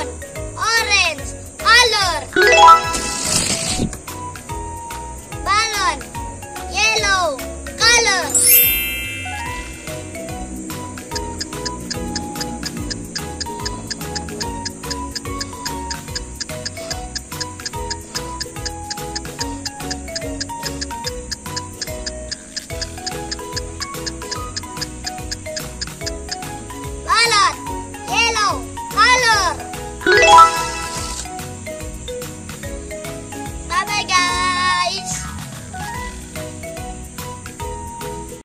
on.